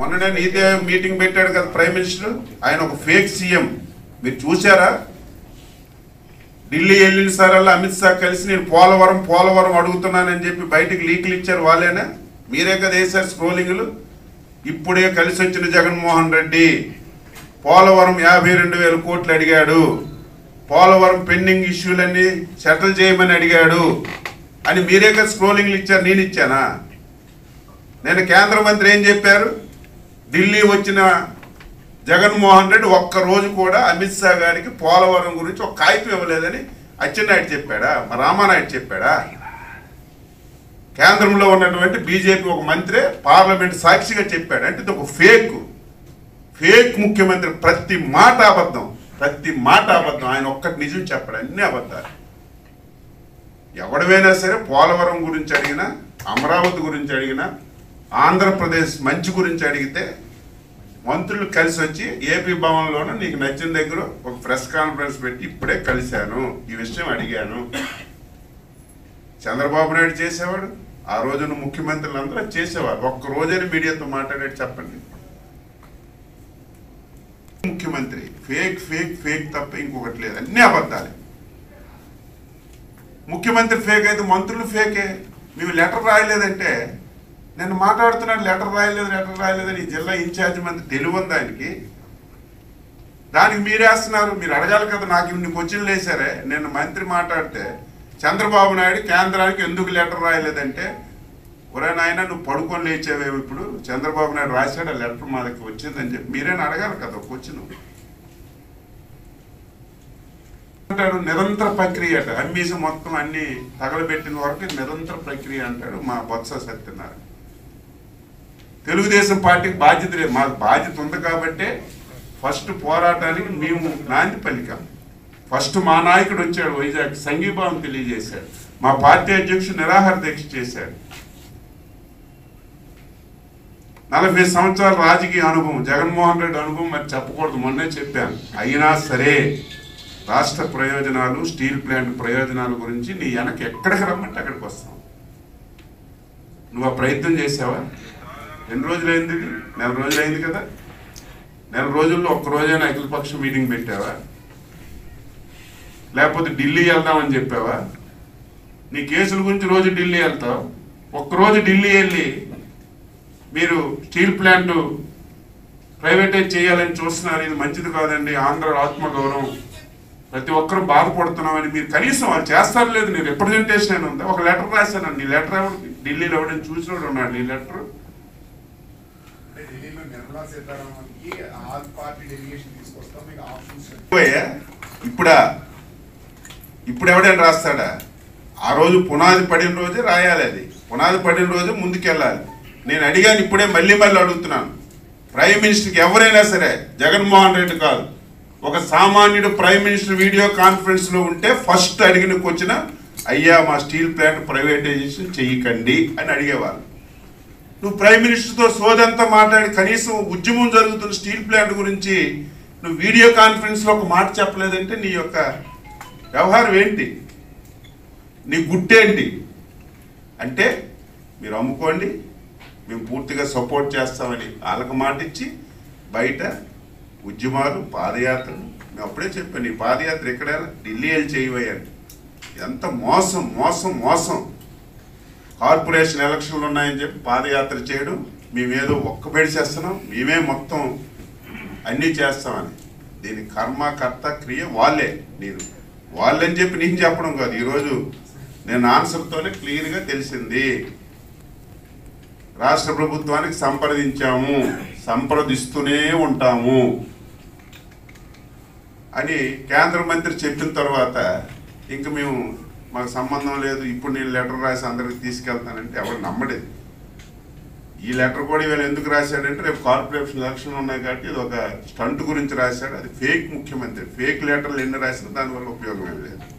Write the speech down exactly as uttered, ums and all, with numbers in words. మొన్ననే నీతి మీటింగ్ పెట్టాడు కదా ప్రైమ్ మినిస్టర్, ఆయన ఒక ఫేక్ సీఎం మీరు చూసారా? ఢిల్లీ వెళ్ళిన సారల్లా అమిత్ షా కలిసి నేను పోలవరం పోలవరం అడుగుతున్నానని చెప్పి బయటికి లీకులు ఇచ్చారు. వాళ్ళేనా? మీరే కదా వేసారు స్క్రోలింగ్లు. ఇప్పుడే కలిసి వచ్చిన జగన్మోహన్ రెడ్డి పోలవరం యాభై రెండు వేల కోట్లు అడిగాడు, పోలవరం పెండింగ్ ఇష్యూలన్నీ సెటిల్ చేయమని అడిగాడు అని మీరే కదా స్క్రోలింగ్లు ఇచ్చారు. నేను ఇచ్చానా? నేను కేంద్ర మంత్రి ఏం చెప్పారు? ఢిల్లీ వచ్చిన జగన్మోహన్ రెడ్డి ఒక్కరోజు కూడా అమిత్ షా గారికి పోలవరం గురించి ఒక కాయిపు ఇవ్వలేదని అచ్చెన్నాయుడు చెప్పాడా? మా రామానాయుడు చెప్పాడా? కేంద్రంలో ఉన్నటువంటి బీజేపీ ఒక మంత్రి పార్లమెంట్ సాక్షిగా చెప్పాడు. అంటే ఇది ఒక ఫేక్ ఫేక్ ముఖ్యమంత్రి. ప్రతి మాట అబద్ధం, ప్రతి మాట అబద్ధం. ఆయన ఒక్కటి నిజం చెప్పాడు, అన్నీ అబద్ధాలు. ఎవడమైనా సరే పోలవరం గురించి అడిగినా, అమరావతి గురించి అడిగినా, ఆంధ్రప్రదేశ్ మంచి గురించి అడిగితే మంత్రులు కలిసి వచ్చి ఏపీ భవన్లోనూ నీకు నచ్చిన దగ్గర ఒక ప్రెస్ కాన్ఫరెన్స్ పెట్టి ఇప్పుడే కలిశాను, ఈ విషయం అడిగాను. చంద్రబాబు నాయుడు చేసేవాడు, ఆ రోజున ముఖ్యమంత్రులు అందరూ చేసేవారు. ఒక్కరోజని మీడియాతో మాట్లాడేది చెప్పండి. ముఖ్యమంత్రి ఫేక్ ఫేక్ ఫేక్ తప్ప ఇంకొకటి లేదు, అన్నీ అబద్ధాలే. ముఖ్యమంత్రి ఫేక్ అయితే మంత్రులు ఫేకే. నువ్వు లెటర్ రాయలేదంటే, నేను మాట్లాడుతున్నాను లెటర్ రాయలేదు లెటర్ రాయలేదని జిల్లా ఇన్ఛార్జి మంత్రి తెలియదు ఆయనకి, దానికి మీరేస్తున్నారు. మీరు అడగాలి కదా, నాకు ఇన్ని క్వశ్చన్లు వేసారే. నేను మంత్రి మాట్లాడితే చంద్రబాబు నాయుడు కేంద్రానికి ఎందుకు లెటర్ రాయలేదంటే, ఒరే నాయన నువ్వు పడుకొని లేచేవేమో, ఇప్పుడు చంద్రబాబు నాయుడు రాశాడు లెటర్ మా దగ్గర వచ్చిందని చెప్పి మీరేనా అడగాలి కదా ఒక క్వశ్చన్. అంటాడు నిరంతర ప్రక్రియ అట, అమ్మేసి మొత్తం అన్ని తగలబెట్టిన వరకు నిరంతర ప్రక్రియ అంటాడు మా బొత్స సత్యనారాయణ. తెలుగుదేశం పార్టీకి బాధ్యత లేదు, మాకు బాధ్యత ఉంది కాబట్టి ఫస్ట్ పోరాటానికి మేము నాంది పలికాం. ఫస్ట్ మా నాయకుడు వచ్చాడు వైజాగ్, సంఘీభావం తెలియజేశాడు. మా పార్టీ అధ్యక్షుడు నిరాహార దీక్ష చేశాడు. నలభై సంవత్సరాల రాజకీయ అనుభవం, జగన్మోహన్ రెడ్డి అనుభవం మరి చెప్పకూడదు, మొన్నే చెప్పాను. అయినా సరే రాష్ట్ర ప్రయోజనాలు, స్టీల్ ప్లాంట్ ప్రయోజనాల గురించి నీ వెనక ఎక్కడికి రమ్మంటే అక్కడికి వస్తాం. నువ్వు ఆ ప్రయత్నం చేసావా? ఎన్ని రోజులైంది? నెల రోజులైంది కదా. నెల రోజుల్లో ఒక్కరోజైనా అఖిలపక్ష మీటింగ్ పెట్టావా? లేకపోతే ఢిల్లీ వెళ్దామని చెప్పావా? నీ కేసుల గురించి రోజు ఢిల్లీ వెళ్తావు. ఒక్కరోజు ఢిల్లీ వెళ్ళి మీరు స్టీల్ ప్లాంట్ ప్రైవేటైజ్ చేయాలని చూస్తున్నారు, ఇది మంచిది కాదండి, ఆంధ్ర ఆత్మగౌరవం, ప్రతి ఒక్కరూ బాధపడుతున్నామని మీరు కనీసం వాళ్ళు చేస్తారు లేదు. నీ రిప్రజెంటేషన్ ఉందా? ఒక లెటర్ రాశాను. నీ లెటర్ ఎవరు? ఢిల్లీలో ఎవడని చూసినోడు ఉన్నాడు నీ లెటర్? ఇప్పుడా ఇప్పుడు ఎవడైనా రాస్తాడా? ఆ రోజు పునాది పడిన రోజే రాయాలి, అది పునాది పడిన రోజు ముందుకెళ్ళాలి. నేను అడిగాను, ఇప్పుడే మళ్ళీ మళ్ళీ అడుగుతున్నాను. ప్రైమ్ మినిస్టర్కి ఎవరైనా సరే, జగన్మోహన్ రెడ్డి కాదు, ఒక సామాన్యుడు ప్రైమ్ మినిస్టర్ వీడియో కాన్ఫరెన్స్లో ఉంటే ఫస్ట్ అడిగిన క్వశ్చన్ అయ్యా మా స్టీల్ ప్లాంట్ ప్రైవేటైజేషన్ చేయకండి అని అడిగేవాళ్ళు. నువ్వు ప్రైమ్ మినిస్టర్తో సోదంతా మాట్లాడి కనీసం ఉద్యమం జరుగుతున్న స్టీల్ ప్లాంట్ గురించి నువ్వు వీడియో కాన్ఫరెన్స్లో ఒక మాట చెప్పలేదంటే నీ యొక్క వ్యవహారం ఏంటి? నీ గుట్టేంటి? అంటే మీరు అమ్ముకోండి, మేము పూర్తిగా సపోర్ట్ చేస్తామని వాళ్ళకి మాట ఇచ్చి బయట ఉద్యమాలు, పాదయాత్రలు. మేము అప్పుడే చెప్పాను, ఈ పాదయాత్ర ఎక్కడ ఢిల్లీ వెళ్ళి చేయబోయాను. ఎంత మోసం, మోసం, మోసం. కార్పొరేషన్ ఎలక్షన్లు ఉన్నాయని చెప్పి పాదయాత్ర చేయడం, మేమేదో ఒక్కబేడి చేస్తున్నాం, మేమే మొత్తం అన్నీ చేస్తామని. దీని కర్మకర్త క్రియ వాళ్ళే. నేను వాళ్ళని చెప్పి నేను చెప్పడం కాదు, ఈరోజు నేను ఆన్సర్తోనే క్లియర్గా తెలిసింది. రాష్ట్ర ప్రభుత్వానికి సంప్రదించాము, సంప్రదిస్తూనే ఉంటాము అని కేంద్ర మంత్రి చెప్పిన తర్వాత ఇంక మేము మాకు సంబంధం లేదు, ఇప్పుడు నేను లెటర్ రాసి అందరికి తీసుకెళ్తానంటే ఎవరు నమ్మలేదు. ఈ లెటర్ కూడా ఇవాళ ఎందుకు రాశాడంటే రేపు కార్పొరేషన్ ఎలక్షన్ ఉన్నాయి కాబట్టి ఇది ఒక స్టంట్ గురించి రాశాడు. అది ఫేక్ ముఖ్యమంత్రి. ఫేక్ లెటర్లు ఎన్ని రాసినా దానివల్ల ఉపయోగం లేదు.